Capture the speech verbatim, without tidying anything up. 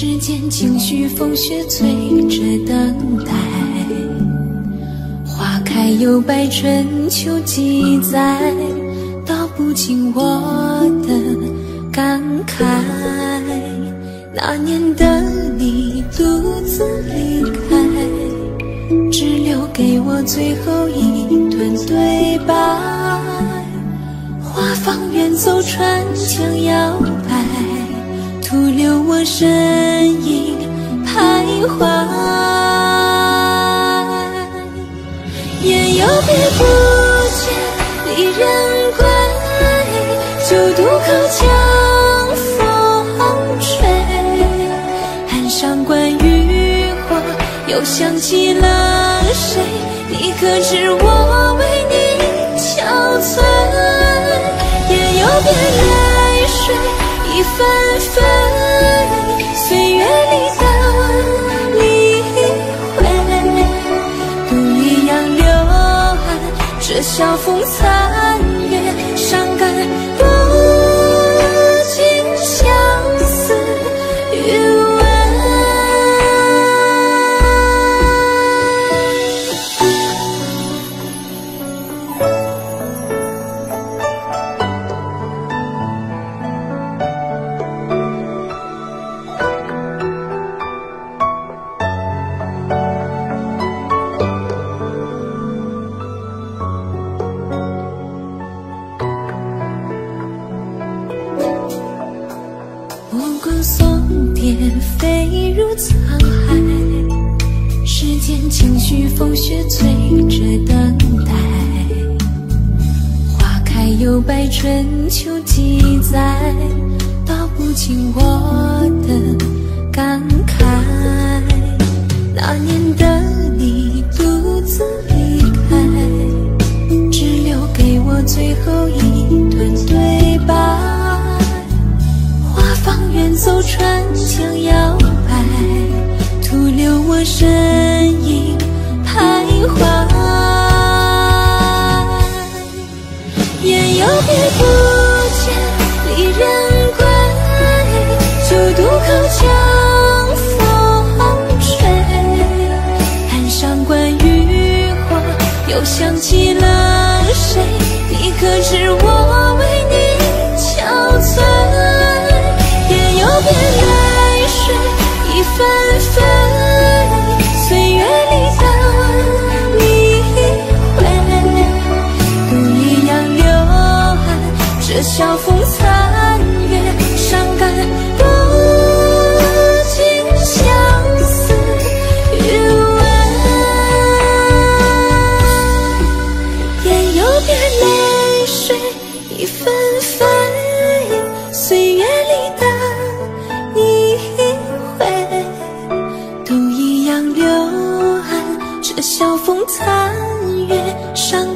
时间情绪风雪催着等待，花开又败春秋记载，道不尽我的感慨。那年的你独自离开，只留给我最后一段对白。花放远走，船桨摇摆，徒留我身影徘徊，言犹别不见离人归，旧渡口江风吹，岸上观渔火，又想起了谁？你可知我为你憔悴？言犹别泪水已纷飞，岁月里的离回，独一样流汗，这晓风残月，伤感不尽相思余味。春秋记载，道不尽我的感慨。那年的你独自离开，只留给我最后一段对白。花放远走，船桨摇摆，徒留我身影徘徊。言犹别不见离人归，旧渡口江风吹，岸上观渔火，又想起了谁？你可知我为你憔悴？言犹别泪水已纷飞，岁月里的这晓风残月，伤感不尽相思余味。言犹别泪水已纷飞，岁月里的你回，都一样流汗，这晓风残月，伤。